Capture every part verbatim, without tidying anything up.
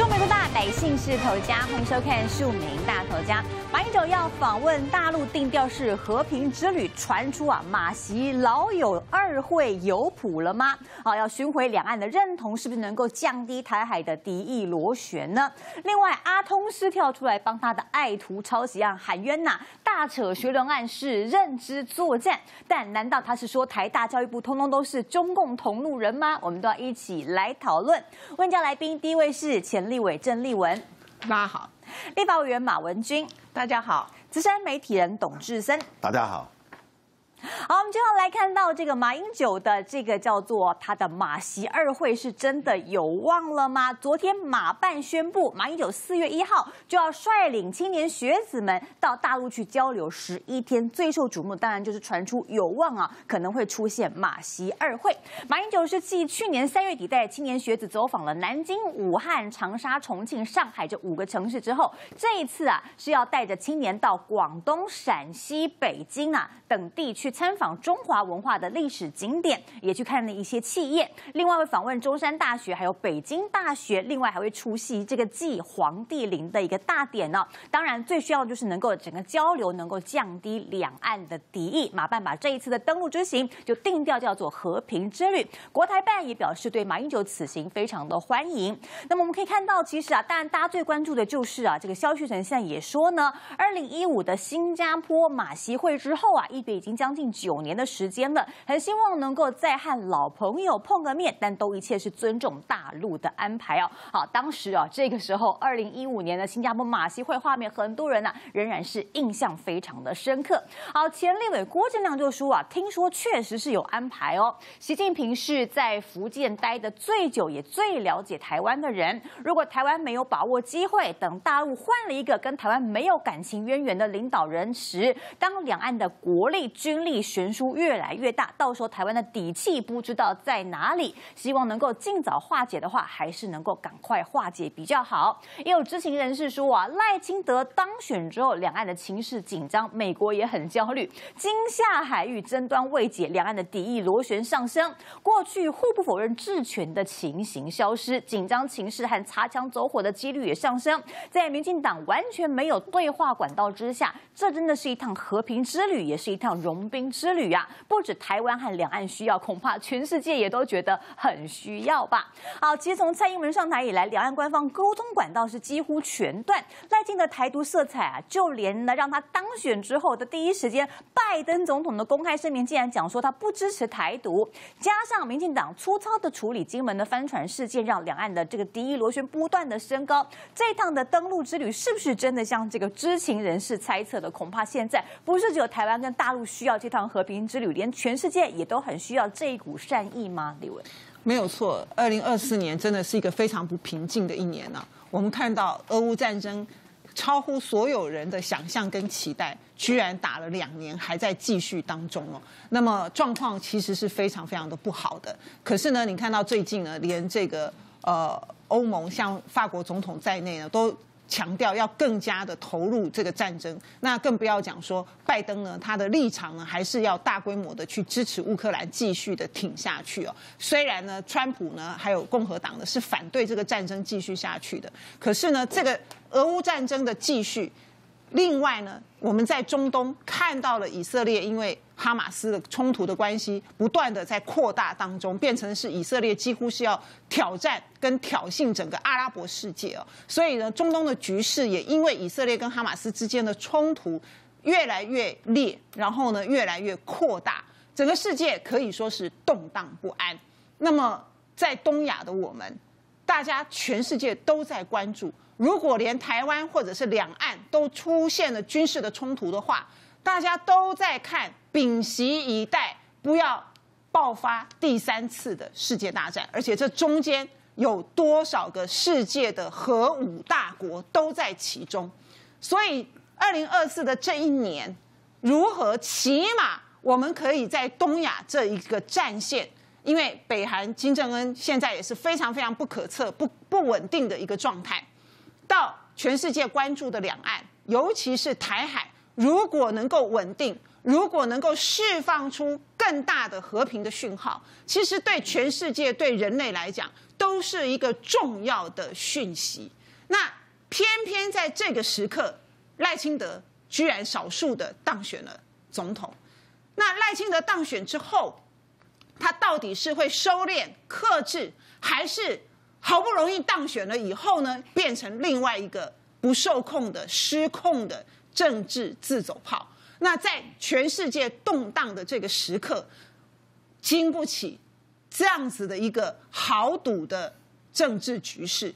数名的大百姓是头家，欢迎收看《数名大头家》。马英九要访问大陆定调是和平之旅，传出啊马习老友二会有谱了吗？啊，要寻回两岸的认同，是不是能够降低台海的敌意螺旋呢？另外，阿通师跳出来帮他的爱徒抄袭案喊冤呐、啊，大扯学伦案是认知作战，但难道他是说台大教育部通通都是中共同路人吗？我们都要一起来讨论。问家来宾第一位是前。 立委郑丽文，大家好；立法委员马文君，大家好；资深媒体人董志森，大家好。好，我们接下来看到这个马英九的这个叫做他的马习二会是真的有望了吗？昨天马办宣布，马英九四月一号就要率领青年学子们到大陆去交流十一天，最受瞩目当然就是传出有望啊可能会出现马习二会。马英九是继去年三月底带青年学子走访了南京、武汉、长沙、重庆、上海这五个城市之后，这一次啊是要带着青年到广东、陕西、北京啊等地去。 参访中华文化的历史景点，也去看了一些企业。另外会访问中山大学，还有北京大学。另外还会出席这个祭黄帝陵的一个大典呢、哦。当然，最需要就是能够整个交流，能够降低两岸的敌意。马办把这一次的登陆之行就定调叫做和平之旅。国台办也表示对马英九此行非常的欢迎。那么我们可以看到，其实啊，当然大家最关注的就是啊，这个萧旭晨现在也说呢，二零一五的新加坡马习会之后啊，一别已经将近。 近九年的时间了，很希望能够再和老朋友碰个面，但都一切是尊重大陆的安排哦。好，当时啊，这个时候，二零一五年的新加坡马习会画面，很多人呢、啊、仍然是印象非常的深刻。好，前立委郭正亮就说啊，听说确实是有安排哦。习近平是在福建待得最久，也最了解台湾的人。如果台湾没有把握机会，等大陆换了一个跟台湾没有感情渊源的领导人时，当两岸的国力、军力 悬殊越来越大，到时候台湾的底气不知道在哪里。希望能够尽早化解的话，还是能够赶快化解比较好。也有知情人士说啊，赖清德当选之后，两岸的情势紧张，美国也很焦虑，金厦海域争端未解，两岸的敌意螺旋上升。过去互不否认治权的情形消失，紧张情势和擦枪走火的几率也上升。在民进党完全没有对话管道之下，这真的是一趟和平之旅，也是一趟融冰 之旅啊，不止台湾和两岸需要，恐怕全世界也都觉得很需要吧。好，其实从蔡英文上台以来，两岸官方沟通管道是几乎全断，赖清德台独色彩啊，就连呢让他当选之后的第一时间，拜登总统的公开声明竟然讲说他不支持台独，加上民进党粗糙的处理金门的帆船事件，让两岸的这个敌意螺旋不断的升高。这趟的登陆之旅是不是真的像这个知情人士猜测的？恐怕现在不是只有台湾跟大陆需要。 这趟和平之旅，连全世界也都很需要这一股善意吗？李文，没有错，二零二四年真的是一个非常不平静的一年啊。我们看到俄乌战争超乎所有人的想象跟期待，居然打了两年，还在继续当中哦。那么状况其实是非常非常的不好的。可是呢，你看到最近呢，连这个呃欧盟，像法国总统在内呢，都 强调要更加的投入这个战争，那更不要讲说拜登呢，他的立场呢还是要大规模的去支持乌克兰继续的挺下去哦。虽然呢，川普呢还有共和党呢是反对这个战争继续下去的，可是呢，这个俄乌战争的继续，另外呢，我们在中东看到了以色列因为 哈马斯的冲突的关系不断的在扩大当中，变成是以色列几乎是要挑战跟挑衅整个阿拉伯世界哦。所以呢，中东的局势也因为以色列跟哈马斯之间的冲突越来越烈，然后呢越来越扩大，整个世界可以说是动荡不安。那么在东亚的我们，大家全世界都在关注，如果连台湾或者是两岸都出现了军事的冲突的话， 大家都在看，屏息以待，不要爆发第三次的世界大战。而且这中间有多少个世界的核武大国都在其中，所以二零二四的这一年，如何起码我们可以在东亚这一个战线，因为北韩金正恩现在也是非常非常不可测、不不稳定的一个状态，到全世界关注的两岸，尤其是台海。 如果能够稳定，如果能够释放出更大的和平的讯号，其实对全世界、对人类来讲，都是一个重要的讯息。那偏偏在这个时刻，赖清德居然少数的当选了总统。那赖清德当选之后，他到底是会收敛、克制，还是好不容易当选了以后呢，变成另外一个不受控的、失控的政治自走炮？那在全世界动荡的这个时刻，经不起这样子的一个豪赌的政治局势，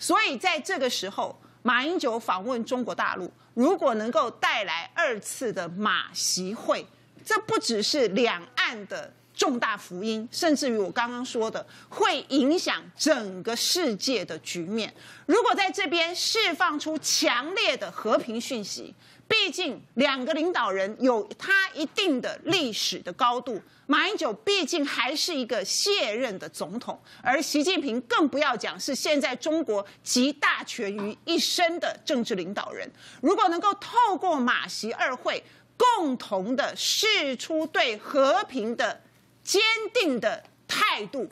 所以在这个时候，马英九访问中国大陆，如果能够带来二次的马习会，这不只是两岸的重大福音，甚至于我刚刚说的，会影响整个世界的局面。如果在这边释放出强烈的和平讯息，毕竟两个领导人有他一定的历史的高度，马英九毕竟还是一个卸任的总统，而习近平更不要讲是现在中国集大权于一身的政治领导人。如果能够透过马习二会，共同的释出对和平的坚定的态度，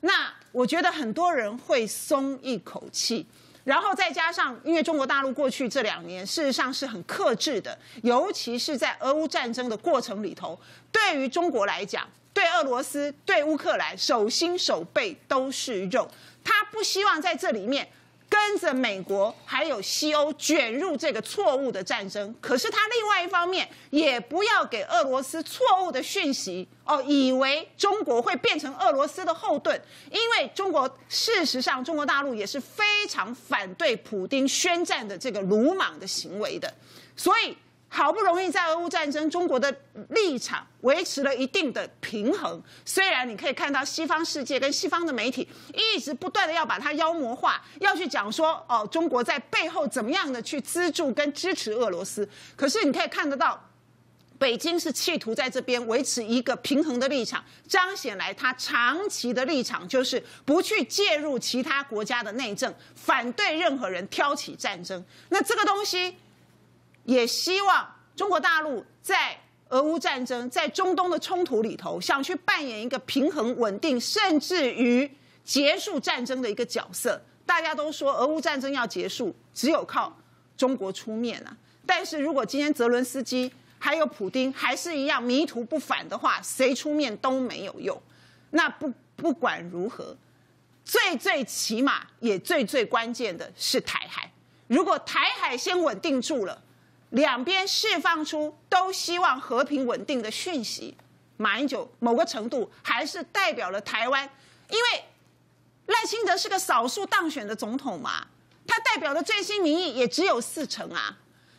那我觉得很多人会松一口气。然后再加上，因为中国大陆过去这两年事实上是很克制的，尤其是在俄乌战争的过程里头，对于中国来讲，对俄罗斯、对乌克兰，手心手背都是肉。他不希望在这里面跟着美国还有西欧卷入这个错误的战争，可是他另外一方面也不要给俄罗斯错误的讯息哦，以为中国会变成俄罗斯的后盾，因为中国事实上中国大陆也是非常反对普丁宣战的这个鲁莽的行为的，所以好不容易在俄乌战争，中国的立场维持了一定的平衡。虽然你可以看到西方世界跟西方的媒体一直不断的要把它妖魔化，要去讲说哦，中国在背后怎么样的去资助跟支持俄罗斯，可是你可以看得到，北京是企图在这边维持一个平衡的立场，彰显来他长期的立场就是不去介入其他国家的内政，反对任何人挑起战争。那这个东西，也希望中国大陆在俄乌战争、在中东的冲突里头，想去扮演一个平衡、稳定，甚至于结束战争的一个角色。大家都说俄乌战争要结束，只有靠中国出面啊。但是如果今天泽伦斯基还有普丁还是一样迷途不返的话，谁出面都没有用。那不不管如何，最最起码也最最关键的是台海。如果台海先稳定住了，两边释放出都希望和平稳定的讯息，马英九某个程度还是代表了台湾，因为赖清德是个少数当选的总统嘛，他代表的最新民意也只有四成啊，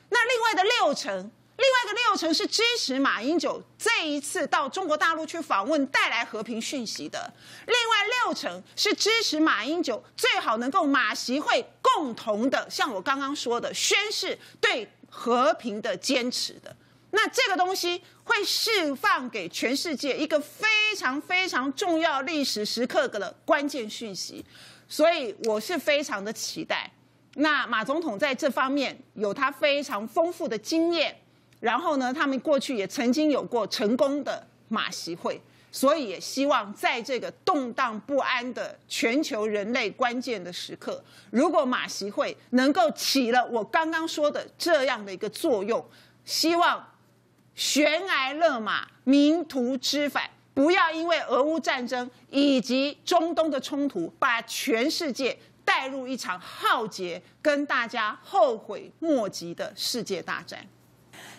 那另外的六成，另外的六成是支持马英九这一次到中国大陆去访问带来和平讯息的，另外六成是支持马英九最好能够马习会共同的，像我刚刚说的宣示对和平的坚持的，那这个东西会释放给全世界一个非常非常重要历史时刻的关键讯息，所以我是非常的期待。那马总统在这方面有他非常丰富的经验，然后呢，他们过去也曾经有过成功的马习会，所以也希望在这个动荡不安的全球人类关键的时刻，如果马习会能够起了我刚刚说的这样的一个作用，希望悬崖勒马、迷途知返，不要因为俄乌战争以及中东的冲突，把全世界带入一场浩劫跟大家后悔莫及的世界大战。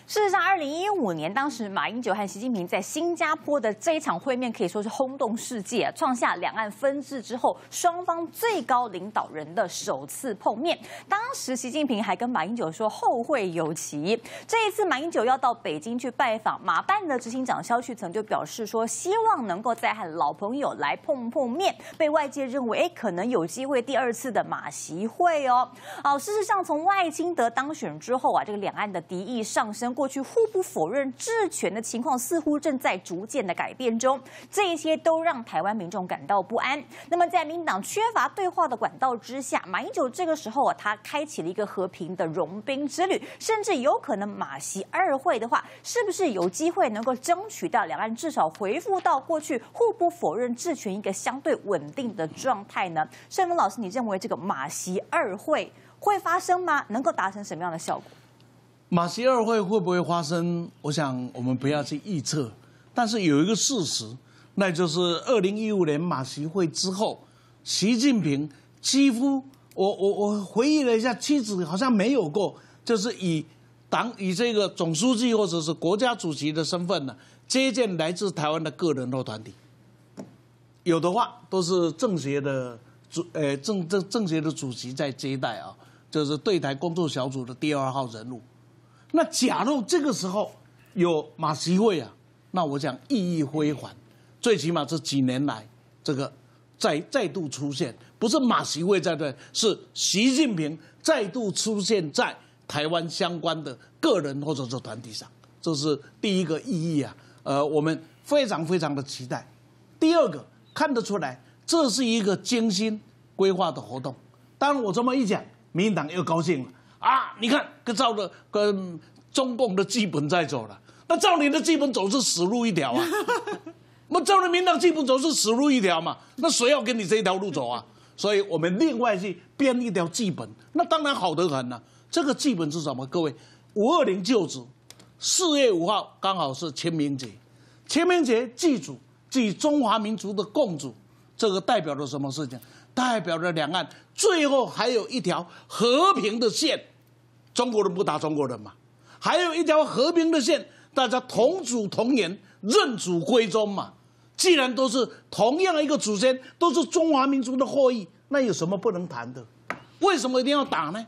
事实上，二零一五年当时马英九和习近平在新加坡的这一场会面可以说是轰动世界，创下两岸分治之后双方最高领导人的首次碰面。当时习近平还跟马英九说后会有期。这一次马英九要到北京去拜访，马办的执行长萧旭岑就表示说，希望能够再和老朋友来碰碰面，被外界认为哎可能有机会第二次的马习会哦。哦，事实上从赖清德当选之后啊，这个两岸的敌意上升。过去互不否认治权的情况，似乎正在逐渐的改变中。这些都让台湾民众感到不安。那么，在民进党缺乏对话的管道之下，马英九这个时候啊，他开启了一个和平的融冰之旅，甚至有可能马习二会的话，是不是有机会能够争取到两岸至少回复到过去互不否认治权一个相对稳定的状态呢？盛丰老师，你认为这个马习二会？ 会发生吗？能够达成什么样的效果？马习二会会不会发生？我想我们不要去预测，但是有一个事实，那就是二零一五年马习会之后，习近平几乎我我我回忆了一下，妻子好像没有过，就是以党以这个总书记或者是国家主席的身份呢，接见来自台湾的个人或团体，有的话都是政协的主呃政政政协的主席在接待啊。 就是对台工作小组的第二号人物，那假如这个时候有马习会啊，那我想意义非凡，最起码这几年来这个再再度出现，不是马习会在对，是习近平再度出现在台湾相关的个人或者是团体上，这是第一个意义啊，呃，我们非常非常的期待。第二个看得出来，这是一个精心规划的活动。当然我这么一讲。 民进党又高兴了啊！你看，跟照着跟中共的剧本在走了，那照你的剧本走是死路一条啊！那照着民进党剧本走是死路一条嘛？那谁要跟你这一条路走啊？所以我们另外去编一条剧本，那当然好得很了、啊。这个剧本是什么？各位，五二零就职，四月五号刚好是清明节，清明节祭祖，祭中华民族的共主，这个代表着什么事情？ 代表了两岸最后还有一条和平的线，中国人不打中国人嘛，还有一条和平的线，大家同祖同源，认祖归宗嘛。既然都是同样一个祖先，都是中华民族的后裔，那有什么不能谈的？为什么一定要打呢？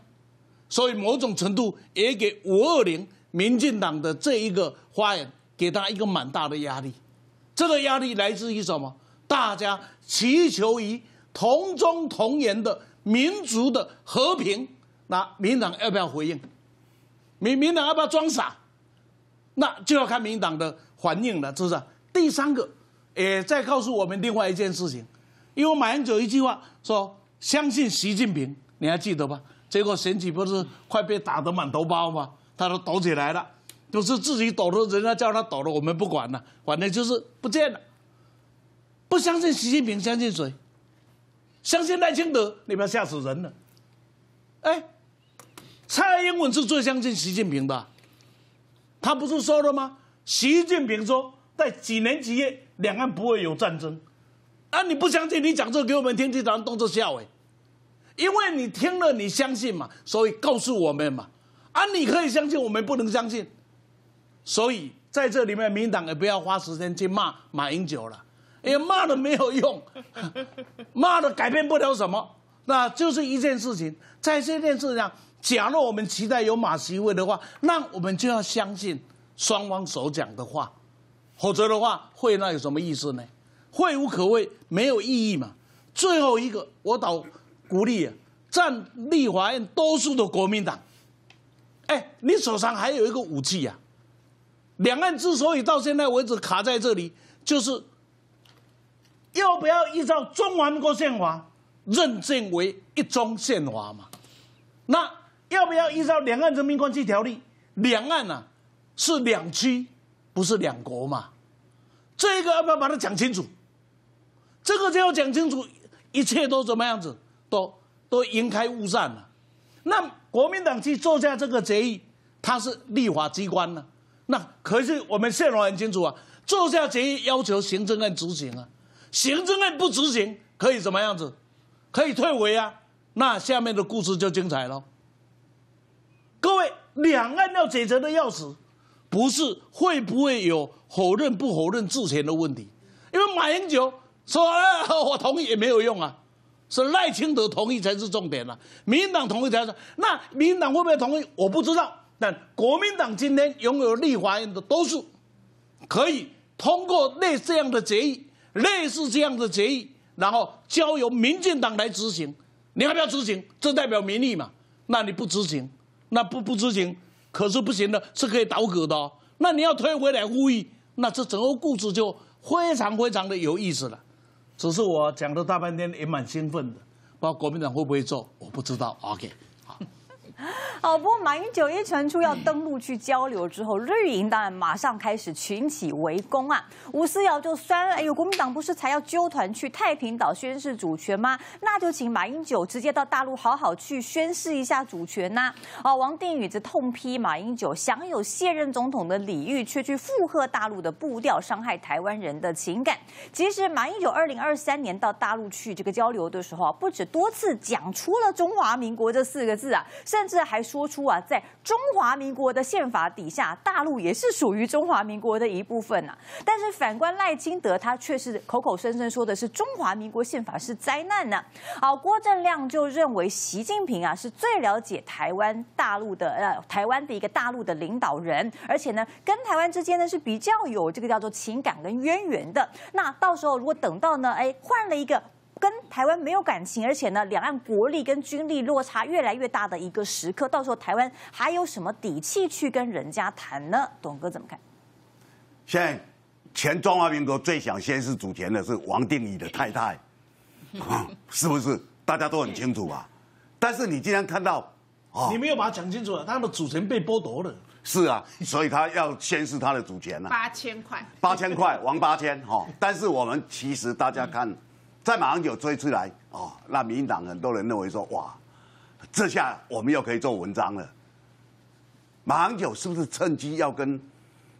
所以某种程度也给五二零民进党的这一个发言，给他一个蛮大的压力。这个压力来自于什么？大家祈求于。 同宗同源的民族的和平，那民党要不要回应？民民党要不要装傻？那就要看民党的反应了，是不是？第三个，也在告诉我们另外一件事情，因为马英九一句话说相信习近平，你还记得吧？结果选举不是快被打得满头包吗？他都抖起来了，就是自己抖的，人家叫他抖的，我们不管了，反正就是不见了。不相信习近平，相信谁？ 相信赖清德，你不要吓死人了。哎，蔡英文是最相信习近平的、啊，他不是说了吗？习近平说，在几年几月两岸不会有战争。啊，你不相信，你讲这给我们听，这当作笑哎。因为你听了，你相信嘛，所以告诉我们嘛。啊，你可以相信，我们不能相信。所以在这里面，民党也不要花时间去骂马英九了。 也骂了没有用，骂了改变不了什么，那就是一件事情。在这件事上，假若我们期待有马习会的话，那我们就要相信双方所讲的话，否则的话，会那有什么意思呢？会无可谓，没有意义嘛。最后一个，我倒鼓励啊，占立法院多数的国民党，哎，你手上还有一个武器呀、啊。两岸之所以到现在为止卡在这里，就是。 要不要依照中华民国宪法认证为一中宪法嘛？那要不要依照《两岸人民关系条例》？两岸啊是两区，不是两国嘛？这个要不要把它讲清楚？这个就要讲清楚，一切都怎么样子，都都云开雾散了、啊。那国民党去做下这个决议，它是立法机关呢、啊。那可是我们宪法很清楚啊，做下决议要求行政院执行啊。 行政院不执行，可以怎么样子？可以退回啊！那下面的故事就精彩咯。各位，两岸要解决的钥匙，不是会不会有否认不否认治权的问题，因为马英九说、哎、我同意也没有用啊，是赖清德同意才是重点啊。民进党同意才是，那民进党会不会同意？我不知道。但国民党今天拥有立法院的多数，可以通过类似这样的决议。 类似这样的决议，然后交由民进党来执行，你要不要执行？这代表民意嘛？那你不执行，那不不执行，可是不行的，是可以倒戈的哦。那你要推回来呼吁，那这整个故事就非常非常的有意思了。只是我讲了大半天，也蛮兴奋的。不知道国民党会不会做，我不知道。OK。 好，不过马英九一传出要登陆去交流之后，绿营当然马上开始群起围攻啊。吴思瑶就酸了，哎呦，国民党不是才要纠团去太平岛宣示主权吗？那就请马英九直接到大陆好好去宣示一下主权呐、啊。啊，王定宇则痛批马英九享有卸任总统的礼遇，却去附和大陆的步调，伤害台湾人的情感。其实马英九二零二三年到大陆去这个交流的时候啊，不止多次讲出了中华民国这四个字啊，甚 甚至还说出啊，在中华民国的宪法底下，大陆也是属于中华民国的一部分啊。但是反观赖清德，他却是口口声声说的是中华民国宪法是灾难呢、啊。好，郭正亮就认为习近平啊是最了解台湾大陆的呃台湾的一个大陆的领导人，而且呢跟台湾之间呢是比较有这个叫做情感跟渊源的。那到时候如果等到呢，哎换了一个 跟台湾没有感情，而且呢，两岸国力跟军力落差越来越大的一个时刻，到时候台湾还有什么底气去跟人家谈呢？董哥怎么看？现在前中华民国最想宣示主权的是王定宇的太太，是不是？大家都很清楚吧？但是你今天看到，哦、你没有把它讲清楚了，他的主权被剥夺了。是啊，所以他要宣示他的主权了、啊。八千块，八千块，王八千哈、哦！但是我们其实大家看。嗯 在马英九追出来哦，那民进党很多人认为说，哇，这下我们又可以做文章了。马英九是不是趁机要跟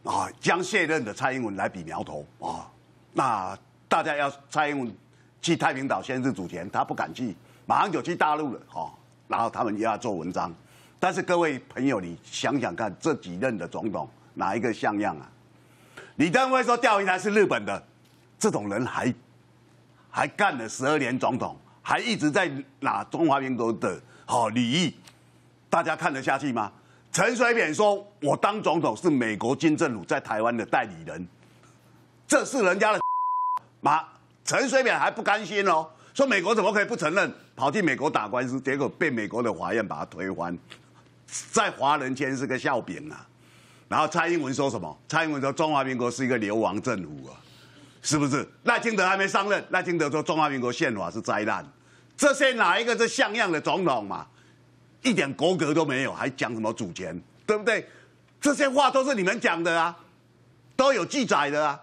啊、哦、将卸任的蔡英文来比苗头啊、哦？那大家要蔡英文去太平岛宣示主权，他不敢去，马英九去大陆了哦，然后他们又要做文章。但是各位朋友，你想想看，这几任的总统哪一个像样啊？李登辉说钓鱼台是日本的，这种人还。 还干了十二年总统，还一直在拿中华民国的好礼遇，大家看得下去吗？陈水扁说：“我当总统是美国军政府在台湾的代理人，这是人家的妈。”陈水扁还不甘心哦，说美国怎么可以不承认？跑去美国打官司，结果被美国的法院把他推翻，在华人圈是个笑柄啊。然后蔡英文说什么？蔡英文说中华民国是一个流亡政府啊。 是不是赖清德还没上任？赖清德说中华民国宪法是灾难，这些哪一个是像样的总统嘛？一点国格都没有，还讲什么主权，对不对？这些话都是你们讲的啊，都有记载的啊。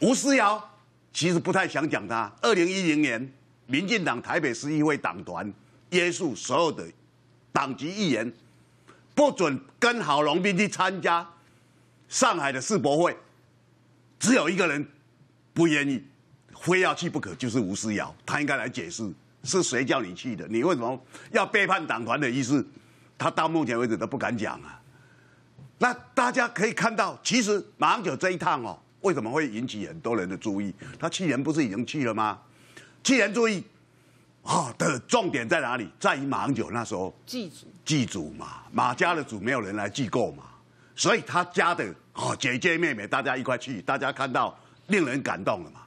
吴思瑶其实不太想讲他。二零一零年，民进党台北市议会党团约束所有的党籍议员，不准跟郝龙斌去参加上海的世博会，只有一个人 不愿意，非要去不可，就是吴思瑶，他应该来解释是谁叫你去的，你为什么要背叛党团的意思？他到目前为止都不敢讲啊。那大家可以看到，其实马英九这一趟哦，为什么会引起很多人的注意？他去年不是已经去了吗？去年注意，哦的重点在哪里？在于马英九那时候祭祖，祭祖嘛，马家的祖没有人来祭过嘛，所以他家的哦姐姐妹妹大家一块去，大家看到。 令人感动了嘛？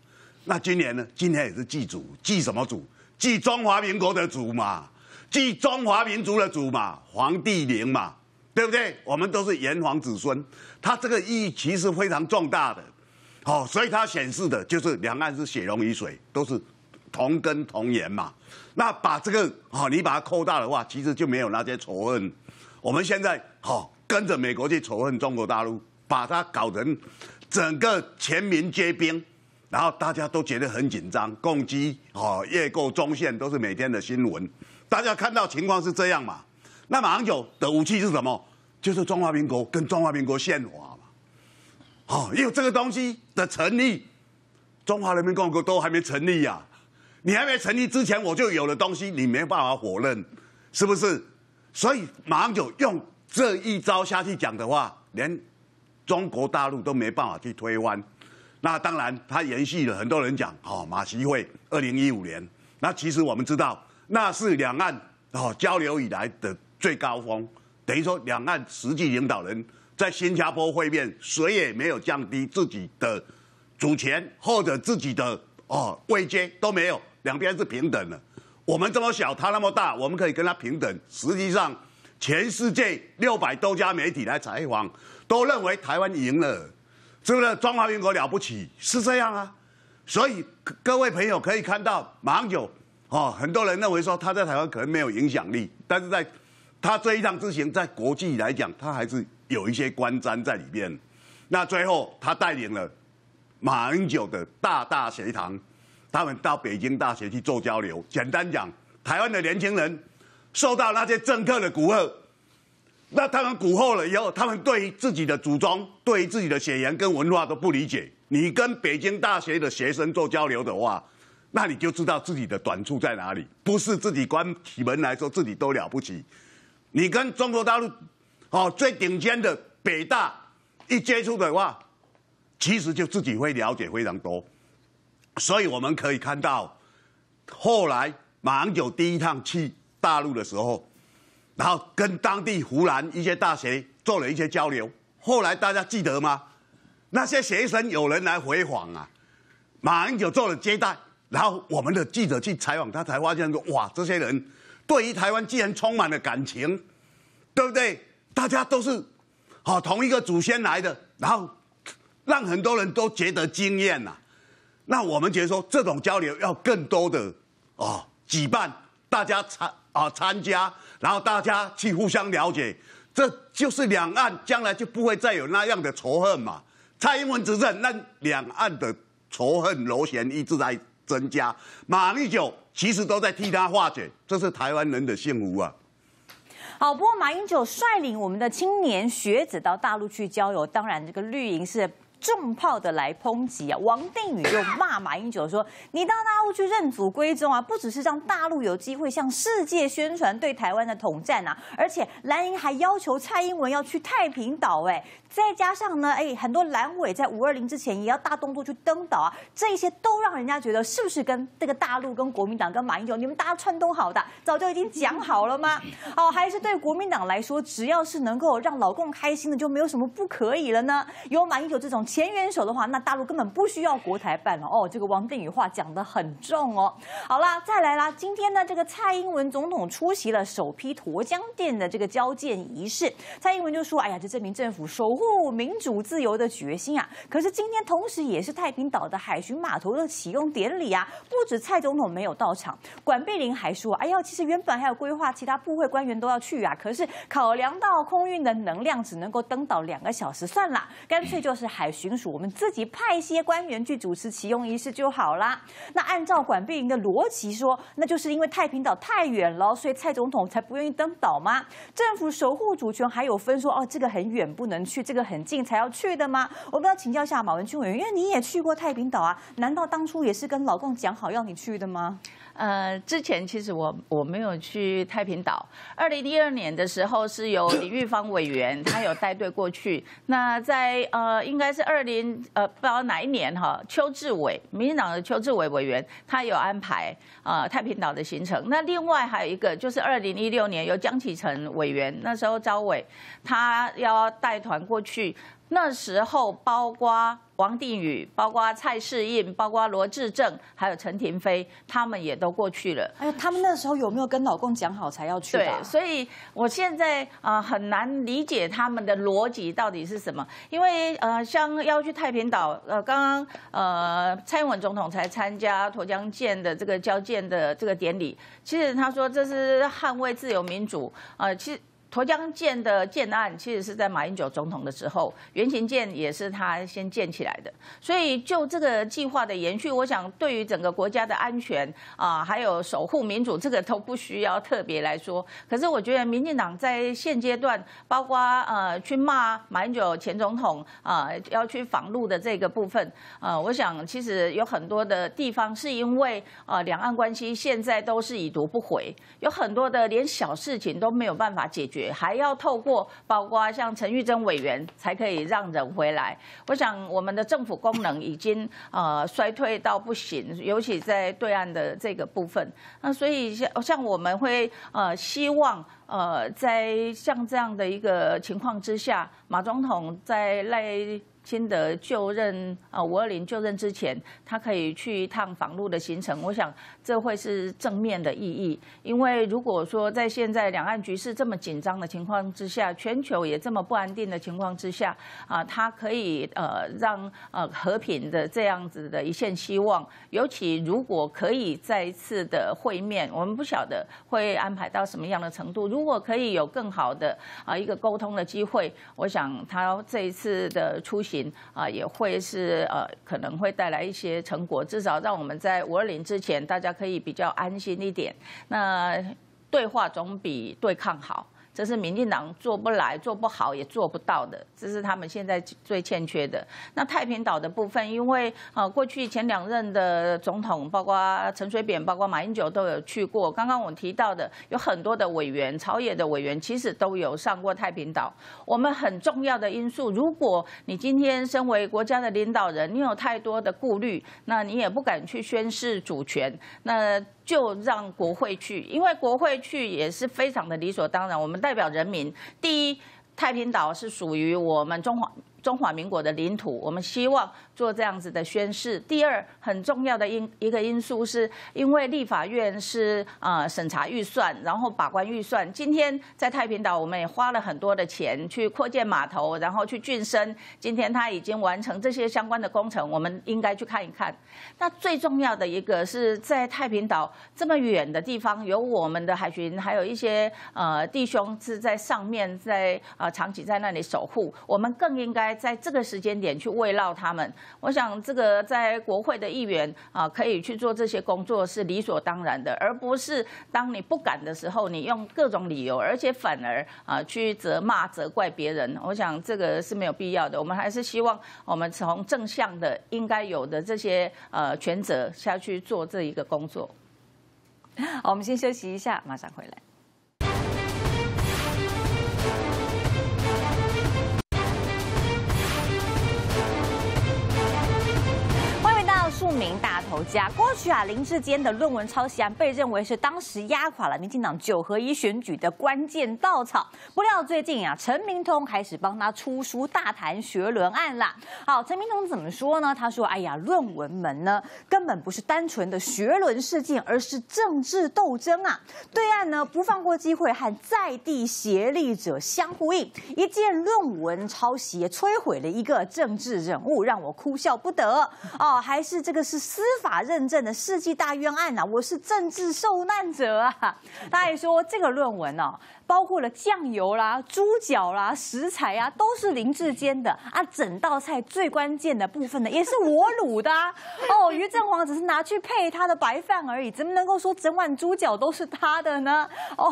那今年呢？今年也是祭祖，祭什么祖？祭中华民国的祖嘛，祭中华民族的祖嘛，皇帝陵嘛，对不对？我们都是炎黄子孙，他这个意义其实非常重大的，哦，所以它显示的就是两岸是血浓于水，都是同根同源嘛。那把这个哦，你把它扩大的话，其实就没有那些仇恨。我们现在哦，跟着美国去仇恨中国大陆，把它搞成。 整个全民皆兵，然后大家都觉得很紧张，共机哦越过中线都是每天的新闻，大家看到情况是这样嘛？那马英九的武器是什么？就是中华民国跟中华民国宪法嘛。哦，因为这个东西的成立，中华人民共和国都还没成立呀、啊，你还没成立之前我就有的东西，你没办法否认，是不是？所以马英九用这一招下去讲的话，连。 中国大陆都没办法去推翻，那当然，它延续了很多人讲，哦，马习会二零一五年，那其实我们知道，那是两岸哦交流以来的最高峰，等于说两岸实际领导人在新加坡会面，谁也没有降低自己的主权或者自己的哦位阶都没有，两边是平等的。我们这么小，他那么大，我们可以跟他平等，实际上全世界六百多家媒体来采访，都认为台湾赢了，是不是中华民国了不起？是这样啊。所以各位朋友可以看到，马英九哦，很多人认为说他在台湾可能没有影响力，但是在他这一趟之行，在国际来讲，他还是有一些观瞻在里面。那最后他带领了马英九的大大学堂，他们到北京大学去做交流。简单讲，台湾的年轻人受到那些政客的蛊惑，那他们蛊惑了以后，他们对于自己的祖宗、对于自己的血缘跟文化都不理解。你跟北京大学的学生做交流的话，那你就知道自己的短处在哪里，不是自己关起门来说自己都了不起。你跟中国大陆哦最顶尖的北大一接触的话，其实就自己会了解非常多。所以我们可以看到，后来马英九第一趟去大陆的时候，然后跟当地湖南一些大学做了一些交流。后来大家记得吗？那些学生有人来回访啊，马英九做了接待，然后我们的记者去采访他，才发现说，哇，这些人对于台湾既然充满了感情，对不对？大家都是好同一个祖先来的，然后让很多人都觉得惊艳呐。那我们觉得说，这种交流要更多的哦举办，大家参啊参加，然后大家去互相了解，这就是两岸将来就不会再有那样的仇恨嘛。蔡英文执政，那两岸的仇恨螺旋一直在增加，马英九其实都在替他化解，这是台湾人的幸福啊。好，不过马英九率领我们的青年学子到大陆去交流，当然这个绿营是重炮的来抨击啊。王定宇就骂马英九说：“你到大陆去认祖归宗啊，不只是让大陆有机会向世界宣传对台湾的统战啊，而且蓝营还要求蔡英文要去太平岛，哎，再加上呢，哎，很多蓝委在五二零之前也要大动作去登岛啊，这些都让人家觉得是不是跟这个大陆、跟国民党、跟马英九你们大家串通好的，早就已经讲好了吗？哦，还是对国民党来说，只要是能够让老共开心的，就没有什么不可以了呢？有马英九这种前元首的话，那大陆根本不需要国台办了哦。这个王定宇话讲得很重哦。好啦，再来啦，今天呢，这个蔡英文总统出席了首批沱江店的这个交建仪式，蔡英文就说：“哎呀，这证明政府守护民主自由的决心啊！”可是今天同时也是太平岛的海巡码头的启用典礼啊，不止蔡总统没有到场，管碧玲还说：“哎呀，其实原本还有规划，其他部会官员都要去啊，可是考量到空运的能量只能够登岛两个小时，算了，干脆就是海巡。”巡署我们自己派一些官员去主持启用仪式就好啦。那按照管碧玲的逻辑说，那就是因为太平岛太远了，所以蔡总统才不愿意登岛吗？政府守护主权还有分说哦，这个很远不能去，这个很近才要去的吗？我们要请教一下马文君委员，因为你也去过太平岛啊，难道当初也是跟老共讲好要你去的吗？呃，之前其实我我没有去太平岛。二零一二年的时候是由李玉芳委员，他有带队过去。那在呃，应该是二零呃，不知道哪一年哈，邱志伟，民进党的邱志伟委员，他有安排呃太平岛的行程。那另外还有一个就是二零一六年由江启臣委员，那时候招委，他要带团过去。那时候包括王定宇、包括蔡适应、包括罗致政，还有陈亭妃，他们也都过去了。哎，他们那时候有没有跟老共讲好才要去的啊？对，所以我现在啊、呃、很难理解他们的逻辑到底是什么。因为呃，像要去太平岛，呃，刚刚呃蔡英文总统才参加沱江舰的这个交舰的这个典礼，其实他说这是捍卫自由民主，呃，其实。沱江舰的建案其实是在马英九总统的时候，原型舰也是他先建起来的，所以就这个计划的延续，我想对于整个国家的安全啊，还有守护民主，这个都不需要特别来说。可是我觉得民进党在现阶段，包括呃去骂马英九前总统啊要去访陆的这个部分，呃，我想其实有很多的地方是因为呃两岸关系现在都是已读不回，有很多的连小事情都没有办法解决。还要透过包括像陈玉珍委员才可以让人回来。我想我们的政府功能已经呃衰退到不行，尤其在对岸的这个部分。那所以像像我们会呃希望呃，在像这样的一个情况之下，马总统在赖清德就任啊五二零就任之前，他可以去一趟访陆的行程，我想这会是正面的意义。因为如果说在现在两岸局势这么紧张的情况之下，全球也这么不安定的情况之下，啊，他可以呃让呃和平的这样子的一线希望。尤其如果可以再一次的会面，我们不晓得会安排到什么样的程度。如果可以有更好的啊一个沟通的机会，我想他这一次的出席。 啊，也会是呃，可能会带来一些成果，至少让我们在五二零之前，大家可以比较安心一点。那对话总比对抗好，这是民进党做不来、做不好也做不到的，这是他们现在最欠缺的。那太平岛的部分，因为啊，过去前两任的总统，包括陈水扁、包括马英九都有去过。刚刚我提到的，有很多的委员、朝野的委员，其实都有上过太平岛。我们很重要的因素，如果你今天身为国家的领导人，你有太多的顾虑，那你也不敢去宣示主权，那。 就让国会去，因为国会去也是非常的理所当然。我们代表人民，第一，太平岛是属于我们中华。 中华民国的领土，我们希望做这样子的宣示。第二，很重要的因一个因素是，因为立法院是啊审查预算，然后把关预算。今天在太平岛，我们也花了很多的钱去扩建码头，然后去浚深。今天他已经完成这些相关的工程，我们应该去看一看。那最重要的一个是在太平岛这么远的地方，有我们的海巡，还有一些呃弟兄是在上面，在呃长期在那里守护。我们更应该。 在这个时间点去慰劳他们，我想这个在国会的议员啊，可以去做这些工作是理所当然的，而不是当你不敢的时候，你用各种理由，而且反而啊去责骂、责怪别人。我想这个是没有必要的。我们还是希望我们从正向的、应该有的这些呃权责下去做这一个工作。好，我们先休息一下，马上回来。 庶民大头家过去啊，林智坚的论文抄袭案被认为是当时压垮了民进党九合一选举的关键稻草。不料最近啊，陈明通开始帮他出书大谈学伦案啦。好，陈明通怎么说呢？他说：“哎呀，论文门呢，根本不是单纯的学伦事件，而是政治斗争啊。对岸呢，不放过机会和在地协力者相呼应，一件论文抄袭摧毁了一个政治人物，让我哭笑不得。哦，还是。” 这个是司法认证的世纪大冤案呐、啊！我是政治受难者啊！他还说，这个论文哦，包括了酱油啦、猪脚啦、食材啊，都是林智坚的啊。整道菜最关键的部分呢，也是我卤的、啊、哦。于正煌只是拿去配他的白饭而已，怎么能够说整碗猪脚都是他的呢？哦，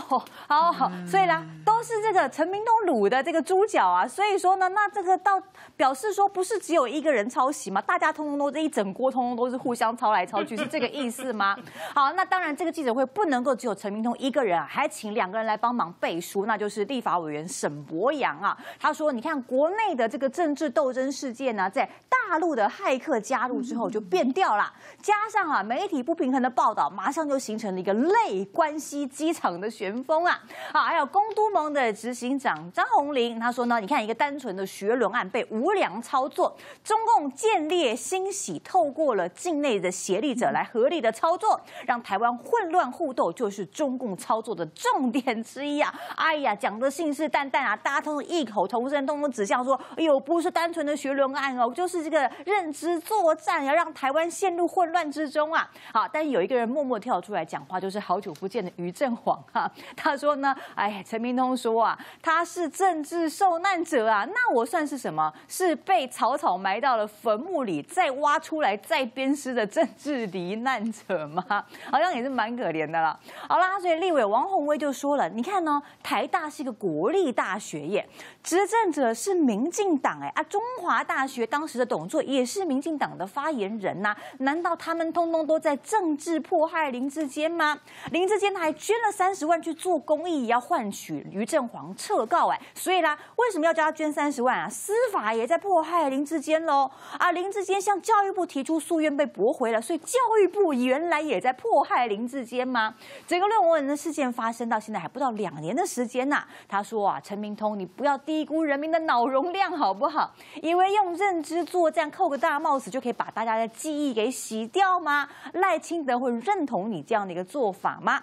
好好，所以啦，都是这个陈明通卤的这个猪脚啊。所以说呢，那这个到表示说，不是只有一个人抄袭嘛？大家通通都这一整锅通。 都是互相抄来抄去，是这个意思吗？好，那当然，这个记者会不能够只有陈明通一个人啊，还请两个人来帮忙背书，那就是立法委员沈伯洋啊。他说：“你看，国内的这个政治斗争事件呢、啊，在大陆的骇客加入之后就变调了，加上啊媒体不平衡的报道，马上就形成了一个类关系机场的旋风啊！啊，还有公都盟的执行长张宏林，他说呢，你看一个单纯的学伦案被无良操作，中共建立欣喜，透过。” 了境内的协力者来合力的操作，让台湾混乱互斗，就是中共操作的重点之一啊！哎呀，讲的信誓旦旦啊，大家通通异口同声，通通指向说：哎呦，不是单纯的学伦案哦，就是这个认知作战，要让台湾陷入混乱之中啊！好，但有一个人默默跳出来讲话，就是好久不见的于正煌啊。他说呢：哎呀，陈明通说啊，他是政治受难者啊，那我算是什么？是被草草埋到了坟墓里，再挖出来再。 鞭尸的政治罹难者吗？好像也是蛮可怜的啦。好啦，所以立委王宏威就说了，你看呢、哦，台大是一个国立大学耶，执政者是民进党哎啊，中华大学当时的董座也是民进党的发言人呐、啊，难道他们通通都在政治迫害林智坚吗？林智坚还捐了三十万去做公益，也要换取于正煌撤告哎，所以啦，为什么要叫他捐三十万啊？司法也在迫害林智坚喽啊！林智坚向教育部提出。 诉愿被驳回了，所以教育部原来也在迫害林智坚吗？这个论文的事件发生到现在还不到两年年的时间呐、啊。他说啊，陈明通，你不要低估人民的脑容量好不好？以为用认知作战扣个大帽子就可以把大家的记忆给洗掉吗？赖清德会认同你这样的一个做法吗？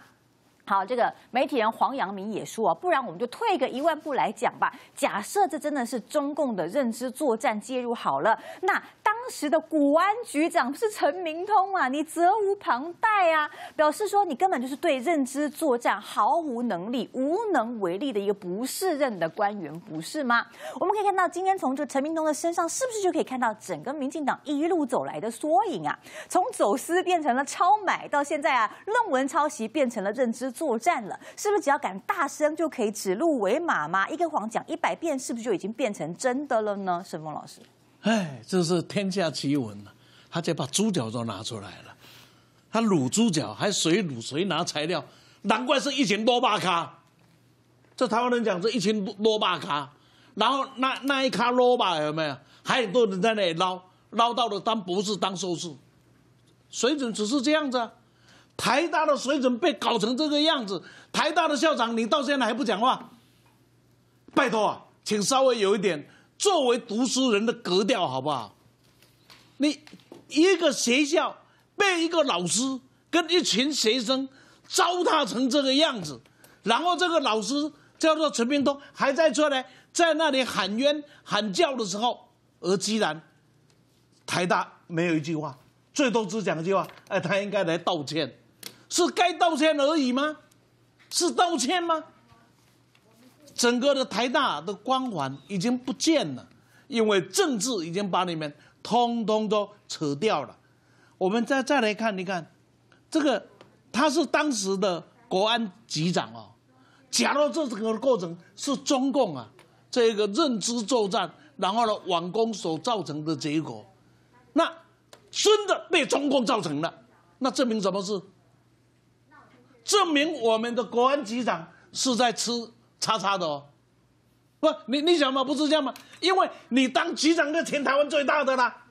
好，这个媒体人黄阳明也说啊，不然我们就退个一万步来讲吧。假设这真的是中共的认知作战介入好了，那当时的国安局长是陈明通啊，你责无旁贷啊，表示说你根本就是对认知作战毫无能力、无能为力的一个不胜任的官员，不是吗？我们可以看到，今天从这陈明通的身上，是不是就可以看到整个民进党一路走来的缩影啊？从走私变成了超买，到现在啊，论文抄袭变成了认知 作战了，是不是只要敢大声就可以指鹿为马吗？一个谎讲一百遍，是不是就已经变成真的了呢？盛丰老师，哎，这是天下奇闻了，他就把猪脚都拿出来了，他卤猪脚还谁卤谁拿材料，难怪是一群罗巴咖。这台湾人讲是一群罗巴咖，然后那那一咖罗巴有没有？还很多人在那里捞，捞到了当博士当硕士，水准只是这样子啊。 台大的水准被搞成这个样子，台大的校长你到现在还不讲话，拜托啊，请稍微有一点作为读书人的格调好不好？你一个学校被一个老师跟一群学生糟蹋成这个样子，然后这个老师叫做陈明通还在出来在那里喊冤喊叫的时候，而居然台大没有一句话，最多只讲一句话，哎，他应该来道歉。 是该道歉而已吗？是道歉吗？整个的台大的光环已经不见了，因为政治已经把你们通通都扯掉了。我们再再来看，你看，这个他是当时的国安局长哦。假如这整个过程是中共啊这个认知作战，然后呢网攻所造成的结果，那真的被中共造成了，那证明什么事？ 证明我们的国安局长是在吃叉叉的哦，不，你你想嘛，不是这样吗？因为你当局长的前台湾最大的啦，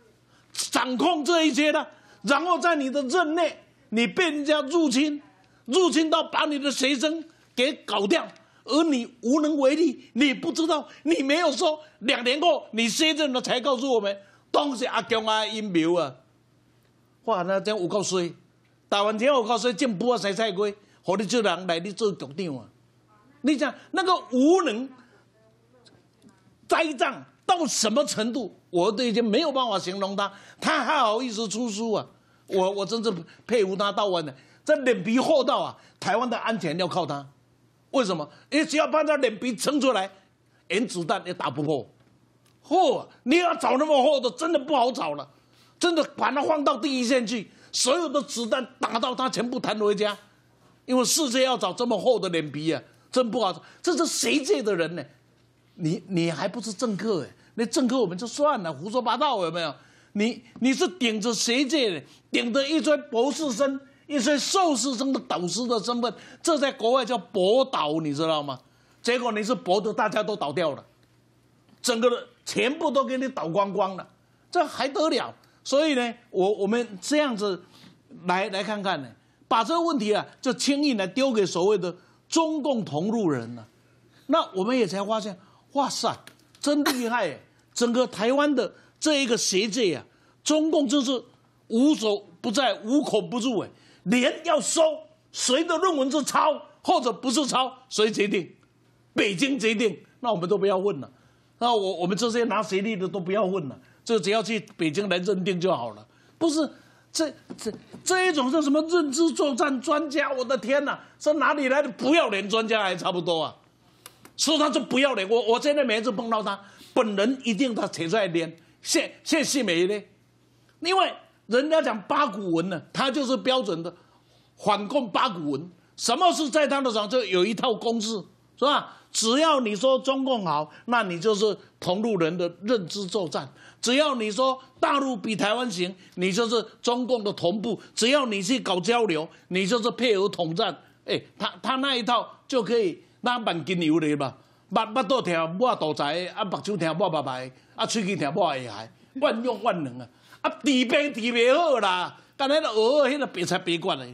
掌控这一切的，然后在你的任内，你被人家入侵，入侵到把你的学生给搞掉，而你无能为力，你不知道，你没有说两年后你卸任了才告诉我们，都是阿公啊阴谋啊，哇，那真有够衰。 打完钱，我告诉你，进步啊，谁菜龟，何里做人来你做局长啊？你讲那个无能、栽赃到什么程度，我都已经没有办法形容他，他还好意思出书啊！我我真是佩服他到完了，这脸皮厚到啊！台湾的安全要靠他，为什么？你只要把他脸皮撑出来，原子弹也打不破。嚯、哦，你要找那么厚的，真的不好找了，真的把他放到第一线去。 所有的子弹打到他全部弹回家，因为世界要找这么厚的脸皮啊，真不好找。这是谁界的人呢？你你还不是政客哎？那政客我们就算了，胡说八道有没有？你你是顶着谁界的？顶着一堆博士生、一堆硕士生的导师的身份，这在国外叫博导，你知道吗？结果你是博的，大家都倒掉了，整个的全部都给你倒光光了，这还得了？ 所以呢，我我们这样子来来看看呢，把这个问题啊，就轻易来丢给所谓的中共同路人了、啊。那我们也才发现，哇塞，真厉害耶！整个台湾的这一个学界啊，中共真是无所不在、无孔不入哎，连要收谁的论文是抄或者不是抄，谁决定？北京决定，那我们都不要问了。那我我们这些拿学历的都不要问了。 就只要去北京来认定就好了，不是？这这这一种是什么认知作战专家？我的天哪、啊，是哪里来的不要脸专家还差不多啊！说他就不要脸，我我现在每一次碰到他，本人一定他扯出来脸，谢谢谢美呢，因为人家讲八股文呢、啊，他就是标准的反共八股文。什么是在他的手上就有一套公式，是吧？ 只要你说中共好，那你就是同路人的认知作战；只要你说大陆比台湾行，你就是中共的同步；只要你去搞交流，你就是配合统战。哎，他他那一套就可以拉满金牛的嘛，把把肚听抹肚财，啊目睭听抹白白，啊喙齿听抹下下，万用万能啊！啊治病治袂好啦，干那个学迄个白菜白骨的。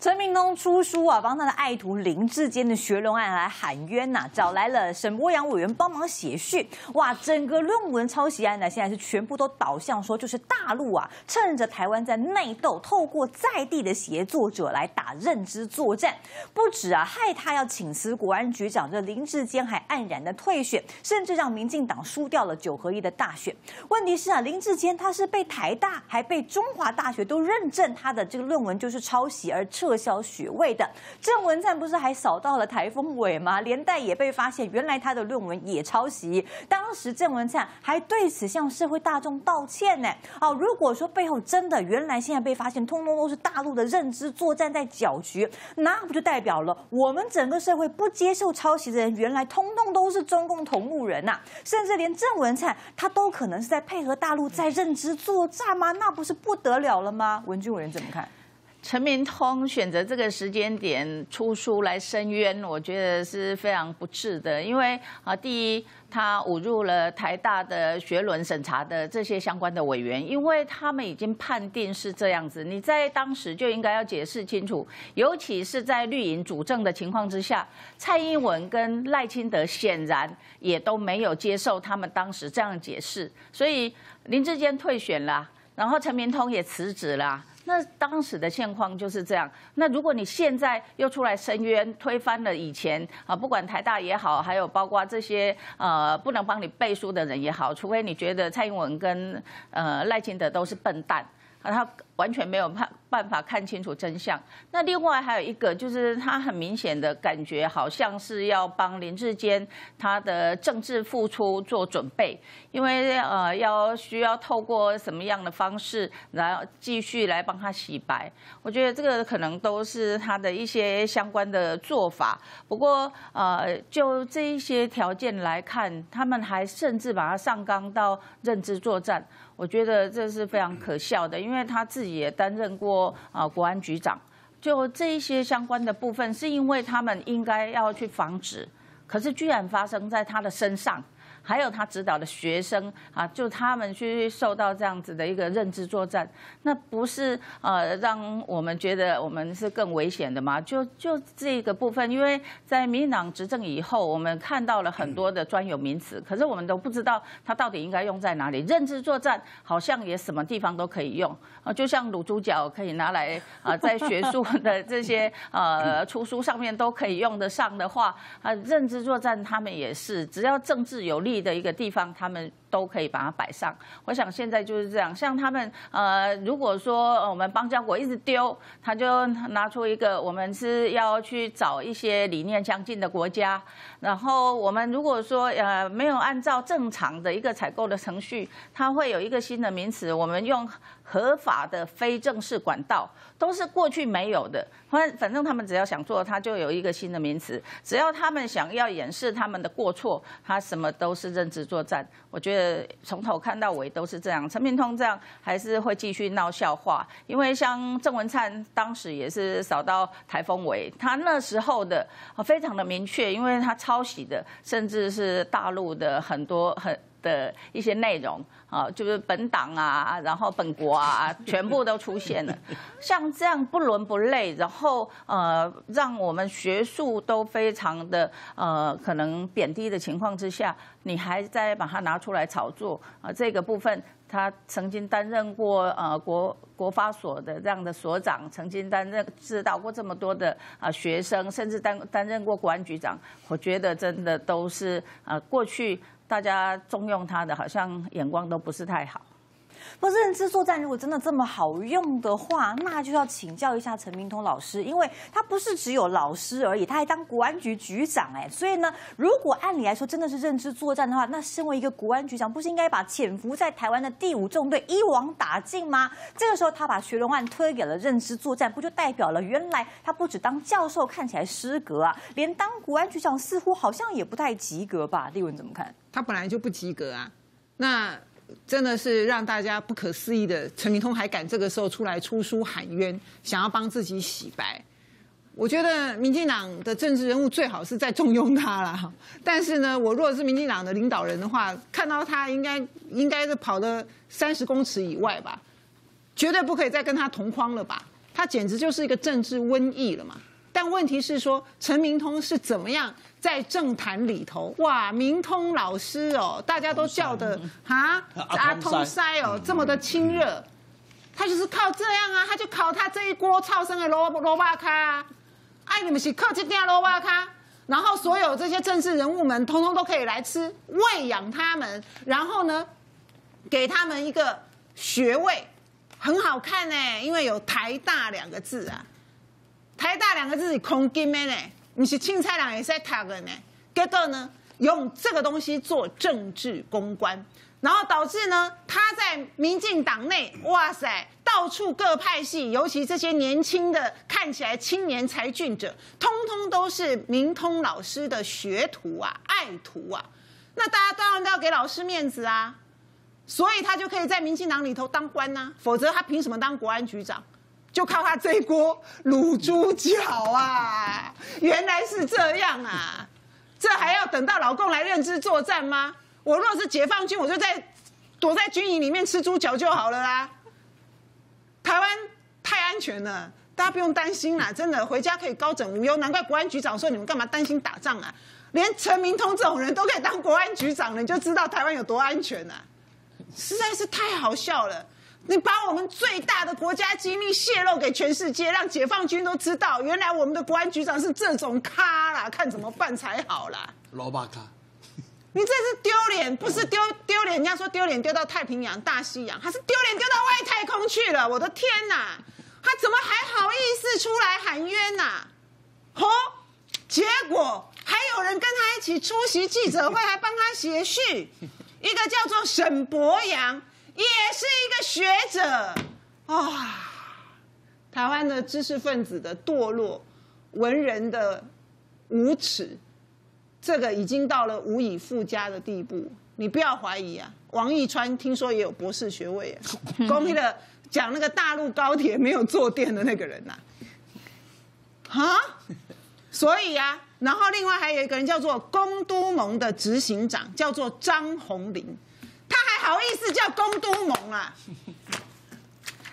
陈明通出书啊，帮他的爱徒林智坚的学龙案来喊冤呐、啊，找来了沈伯洋委员帮忙写序。哇，整个论文抄袭案呢，现在是全部都导向说，就是大陆啊，趁着台湾在内斗，透过在地的协作者来打认知作战。不止啊，害他要请辞国安局长，这林智坚还黯然的退选，甚至让民进党输掉了九合一的大选。问题是啊，林智坚他是被台大还被中华大学都认证他的这个论文就是抄袭而撤。 撤销学位的郑文灿不是还扫到了台风尾吗？连带也被发现，原来他的论文也抄袭。当时郑文灿还对此向社会大众道歉呢。哦，如果说背后真的原来现在被发现，通通都是大陆的认知作战在搅局，那不就代表了我们整个社会不接受抄袭的人，原来通通都是中共同路人呐、啊？甚至连郑文灿他都可能是在配合大陆在认知作战吗？那不是不得了了吗？文君委员怎么看？ 陈明通选择这个时间点出书来申冤，我觉得是非常不智的，因为啊，第一，他侮辱了台大的学伦审查的这些相关的委员，因为他们已经判定是这样子，你在当时就应该要解释清楚，尤其是在绿营主政的情况之下，蔡英文跟赖清德显然也都没有接受他们当时这样解释，所以林智坚退选啦，然后陈明通也辞职啦。 那当时的现况就是这样。那如果你现在又出来申冤，推翻了以前啊，不管台大也好，还有包括这些呃不能帮你背书的人也好，除非你觉得蔡英文跟呃赖清德都是笨蛋，啊，他完全没有办办法看清楚真相。那另外还有一个就是他很明显的感觉好像是要帮林智坚他的政治付出做准备，因为呃要需要透过什么样的方式，然后继续来帮。 他洗白，我觉得这个可能都是他的一些相关的做法。不过，呃，就这一些条件来看，他们还甚至把他上纲到认知作战，我觉得这是非常可笑的。因为他自己也担任过啊、呃、国安局长，就这一些相关的部分，是因为他们应该要去防止，可是居然发生在他的身上。 还有他指导的学生啊，就他们去受到这样子的一个认知作战，那不是呃让我们觉得我们是更危险的吗？就就这个部分，因为在民进党执政以后，我们看到了很多的专有名词，可是我们都不知道它到底应该用在哪里。认知作战好像也什么地方都可以用啊，就像卤猪脚可以拿来啊，在学术的这些呃出书上面都可以用得上的话啊，认知作战他们也是，只要政治有利。 的一个地方，他们都可以把它摆上。我想现在就是这样，像他们呃，如果说我们邦交国一直丢，他就拿出一个我们是要去找一些理念相近的国家，然后我们如果说呃没有按照正常的一个采购的程序，它会有一个新的名词，我们用合法的非正式管道，都是过去没有的。反反正他们只要想做，它就有一个新的名词；只要他们想要掩饰他们的过错，它什么都是。 是认知作战，我觉得从头看到尾都是这样。陈明通这样还是会继续闹笑话，因为像郑文灿当时也是扫到台风尾，他那时候的非常的明确，因为他抄袭的，甚至是大陆的很多很。 的一些内容啊，就是本党啊，然后本国啊，全部都出现了。像这样不伦不类，然后呃，让我们学术都非常的呃，可能贬低的情况之下，你还在把它拿出来炒作啊，这个部分。 他曾经担任过呃国国发所的这样的所长，曾经担任指导过这么多的啊、呃、学生，甚至担担任过国安局长。我觉得真的都是呃过去大家重用他的，好像眼光都不是太好。 不是认知作战，如果真的这么好用的话，那就要请教一下陈明通老师，因为他不是只有老师而已，他还当国安局局长哎，所以呢，如果按理来说真的是认知作战的话，那身为一个国安局长，不是应该把潜伏在台湾的第五纵队一网打尽吗？这个时候他把学龙案推给了认知作战，不就代表了原来他不止当教授看起来失格啊，连当国安局长似乎好像也不太及格吧？立文怎么看？他本来就不及格啊，那。 真的是让大家不可思议的，陈明通还敢这个时候出来出书喊冤，想要帮自己洗白。我觉得民进党的政治人物最好是再重用他啦。但是呢，我若是民进党的领导人的话，看到他应该应该是跑了三十公尺以外吧，绝对不可以再跟他同框了吧。它简直就是一个政治瘟疫了嘛。但问题是说，陈明通是怎么样在政坛里头？哇，明通老师哦，大家都叫的啊阿通塞哦，这么的亲热，他就是靠这样啊，他就靠他这一锅操生的萝萝卜咖啊，哎，你们是靠这点萝卜咖。 然后所有这些政治人物们，通通都可以来吃，喂养他们，然后呢，给他们一个学位，很好看呢，因为有台大两个字啊，台大两个字是空金的呢，你是青菜人也是在读的呢。结果呢，用这个东西做政治公关，然后导致呢，他在民进党内，哇塞，到处各派系，尤其这些年轻的。 看起来青年才俊者，通通都是明通老师的学徒啊、爱徒啊。那大家当然都要给老师面子啊，所以他就可以在民进党里头当官呐、啊。否则他凭什么当国安局长？就靠他这一锅卤猪脚啊！原来是这样啊！这还要等到老共来认知作战吗？我若是解放军，我就在躲在军营里面吃猪脚就好了啦。台湾太安全了。 大家不用担心啦，真的回家可以高枕无忧。难怪国安局长说你们干嘛担心打仗啊？连陈明通这种人都可以当国安局长了，你就知道台湾有多安全啊！实在是太好笑了！你把我们最大的国家机密泄露给全世界，让解放军都知道，原来我们的国安局长是这种咖啦，看怎么办才好啦！老爸咖，你这是丢脸，不是丢丢脸？人家说丢脸丢到太平洋、大西洋，他是丢脸丢到外太空去了！我的天哪！ 他怎么还好意思出来喊冤呐？哦，结果还有人跟他一起出席记者会，还帮他写序。一个叫做沈伯洋，也是一个学者。哇，台湾的知识分子的堕落，文人的无耻，这个已经到了无以复加的地步。你不要怀疑啊，王义川听说也有博士学位啊，恭喜了。 讲那个大陆高铁没有坐垫的那个人呐、啊，啊，所以啊，然后另外还有一个人叫做公都盟的执行长，叫做张宏林，他还好意思叫公都盟啊？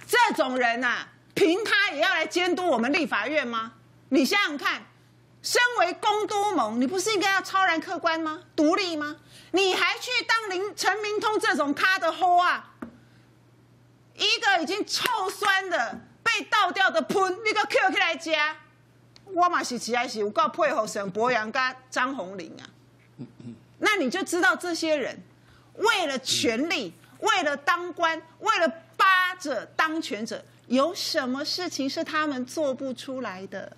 这种人呐、啊，凭他也要来监督我们立法院吗？你想想看，身为公都盟，你不是应该要超然客观吗？独立吗？你还去当林陈明通这种咖的吼啊？ 一个已经臭酸的被倒掉的喷，你个 Q 起来加，我嘛是实在是有够佩服沈伯洋跟张宏林啊。那你就知道这些人为了权力，为了当官，为了巴着当权者，有什么事情是他们做不出来的？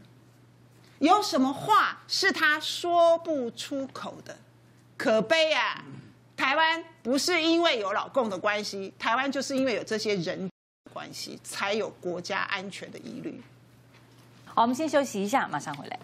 有什么话是他说不出口的？可悲啊！ 台湾不是因为有老共的关系，台湾就是因为有这些人的关系，才有国家安全的疑虑。好，我们先休息一下，马上回来。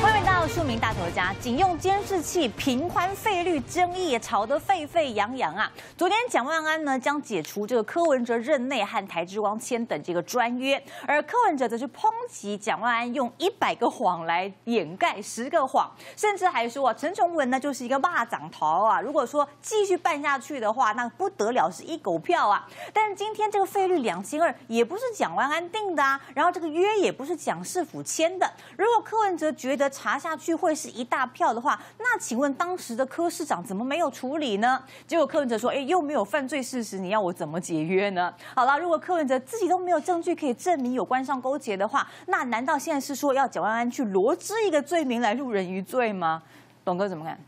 欢迎到庶民大头家，警用监视器平宽费率争议也吵得沸沸扬扬啊！昨天蒋万安呢将解除这个柯文哲任内和台之光签等这个专约，而柯文哲则是抨击蒋万安用一百个谎来掩盖十个谎，甚至还说啊陈崇文呢就是一个蚂蚱头啊！如果说继续办下去的话，那不得了是一狗票啊！但是今天这个费率两千二也不是蒋万安定的啊，然后这个约也不是蒋市府签的，如果柯文哲觉得 查下去会是一大票的话，那请问当时的柯市长怎么没有处理呢？结果柯文哲说：“哎，又没有犯罪事实，你要我怎么解约呢？”好了，如果柯文哲自己都没有证据可以证明有官商勾结的话，那难道现在是说要蒋万安去罗织一个罪名来入人于罪吗？董哥怎么看？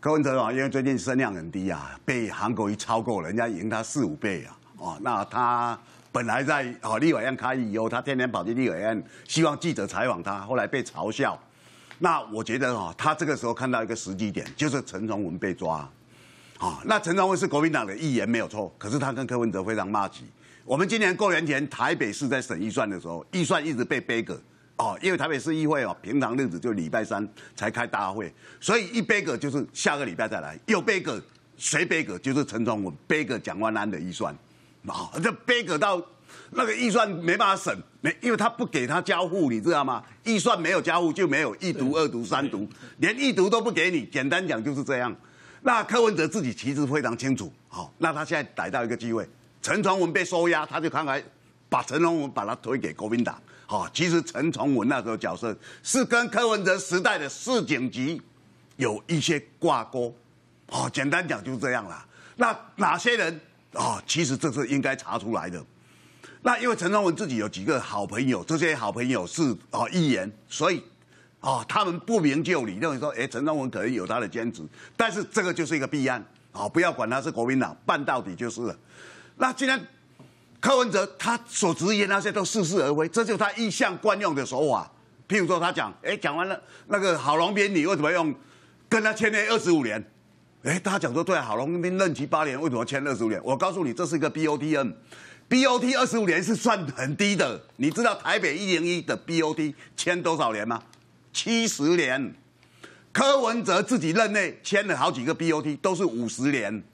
柯文哲啊，因为最近声量很低啊，被韩国瑜超过了，人家赢他四五倍啊，哦，那他。 本来在哦立委案开议以后，他天天跑去立委案，希望记者采访他，后来被嘲笑。那我觉得哦，他这个时候看到一个时机点，就是陈崇文被抓。啊，那陈崇文是国民党的议员没有错，可是他跟柯文哲非常默契。我们今年过年前台北市在审预算的时候，预算一直被杯葛。哦，因为台北市议会哦，平常日子就礼拜三才开大会，所以一杯葛就是下个礼拜再来，又杯葛，谁杯葛就是陈崇文杯葛蒋万安的预算。 啊，这背葛到那个预算没办法审，没，因为他不给他交付，你知道吗？预算没有交付就没有一读、二读、三读，连一读都不给你。简单讲就是这样。那柯文哲自己其实非常清楚，好、哦，那他现在逮到一个机会，陈崇文被收押，他就看看把陈崇文把他推给国民党。好、哦，其实陈崇文那时候角色是跟柯文哲时代的市警局有一些挂钩。哦，简单讲就是这样啦。那哪些人啊、哦？其实这是应该查出来的。那因为陈崇文自己有几个好朋友，这些好朋友是啊、哦、议员，所以啊、哦、他们不明就里认为说，哎、欸，陈崇文可能有他的兼职，但是这个就是一个弊案啊、哦，不要管他是国民党，办到底就是了。那既然柯文哲他所直言那些都似是而非，这就是他一向惯用的手法。譬如说他讲，哎、欸，讲完了那个郝龙斌，你为什么用跟他签约二十五年？哎、欸，他讲说对、啊，郝龙斌任期八年，为什么签二十五年？我告诉你，这是一个 B O T N。B O T 二十五年是算很低的，你知道台北一零一的 B O T 签多少年吗？七十年。柯文哲自己任内签了好几个 B O T， 都是五十年。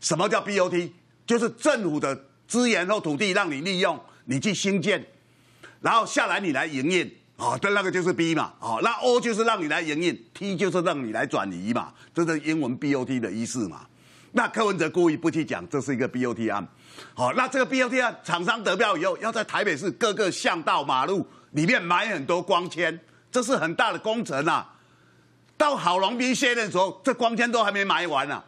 什么叫 B O T？ 就是政府的资源或土地让你利用，你去兴建，然后下来你来营运，哦，对，那个就是 B 嘛，哦，那 O 就是让你来营运 ，T 就是让你来转移嘛，这是英文 B O T 的意思嘛。那柯文哲故意不去讲，这是一个 B O T 案。好、哦，那这个 B O T 案厂商得标以后，要在台北市各个巷道、马路里面埋很多光纤，这是很大的工程啊。到郝龙斌卸任的时候，这光纤都还没埋完啊。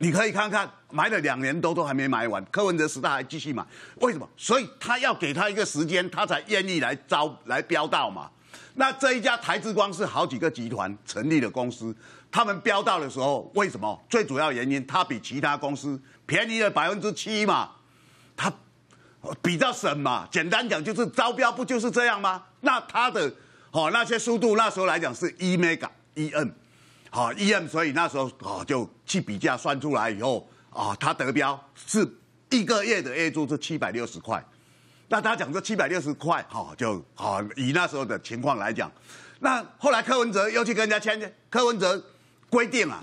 你可以看看，埋了两年多都还没埋完，柯文哲时代还继续埋，为什么？所以他要给他一个时间，他才愿意来招来标到嘛。那这一家台之光是好几个集团成立的公司，他们标到的时候，为什么？最主要原因，它比其他公司便宜了百分之七嘛，它比较省嘛。简单讲就是招标不就是这样吗？那它的哦那些速度那时候来讲是一 mega 一 m， 好、哦、一 m， 所以那时候哦就去比价算出来以后啊、哦，它得标是一个月的月租是七百六十块。那他讲这七百六十块，哈、哦，就好、哦、以那时候的情况来讲，那后来柯文哲又去跟人家签，柯文哲规定啊，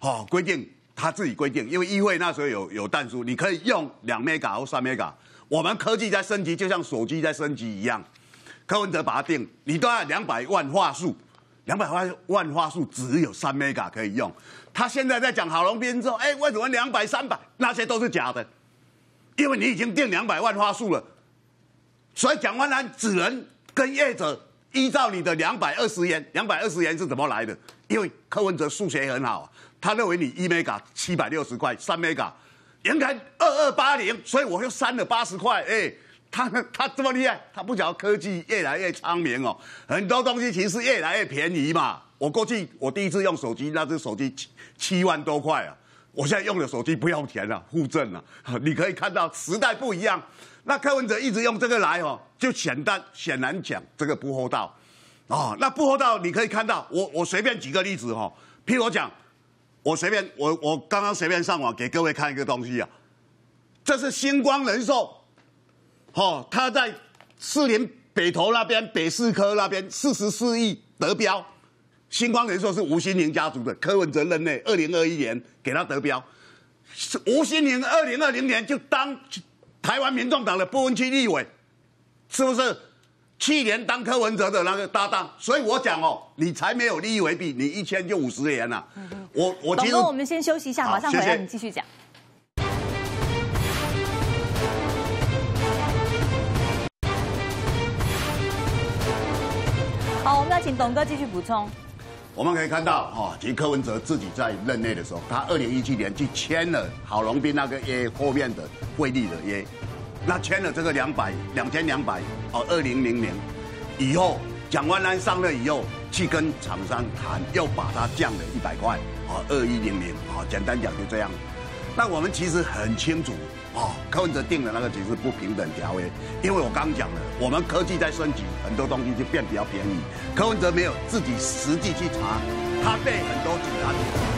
哦，规定他自己规定，因为议会那时候有有弹书，你可以用两 mega 或三 mega， 我们科技在升级，就像手机在升级一样，柯文哲把它定，你都要两百万话术，两百万话术只有三 mega 可以用，他现在在讲郝龙斌之后，哎、欸，为什么两百、三百那些都是假的？因为你已经定两百万话术了。所以蒋万安只能跟业者依照你的两百二十元，两百二十元是怎么来的？因为柯文哲数学很好，他认为你一 mega 七百六十块，三 mega 应该二二八零，所以我又删了八十块。哎、欸，他他这么厉害，他不晓得科技越来越昌明哦，很多东西其实越来越便宜嘛。我过去我第一次用手机，那只手机七万多块啊，我现在用的手机不要钱了、啊，附赠了、啊。你可以看到时代不一样。那柯文哲一直用这个来哦，就显然显然讲这个不厚道，哦，那不厚道你可以看到，我我随便举个例子哦，譬如我讲，我随便我我刚刚随便上网给各位看一个东西啊，这是星光人寿，哦，他在士林北投那边北士科那边四十四亿得标，星光人寿是吴欣凌家族的，柯文哲任内二零二一年给他得标，吴欣凌二零二零年就当。台湾民众党的不分区立委，是不是去年当柯文哲的那个搭档？所以我讲哦，你才没有利益回避，你一签就五十元了。嗯嗯我我其实我们先休息一下，马上回来你继续讲。好，我们要请董哥继续补充。我们可以看到，哈、哦，其实柯文哲自己在任内的时候，他二零一七年去签了郝龙斌那个约后面的汇率的约，那签了这个两百两千两百哦，二零零零以后，蒋万安上任以后，去跟厂商谈，又把它降了一百块，哦，二一零零，哦，简单讲就这样。那我们其实很清楚，哦，柯文哲定的那个只是不平等条约，因为我刚讲了，我们科技在升级，很多东西就变比较便宜。柯文哲没有自己实际去查，他被很多警察。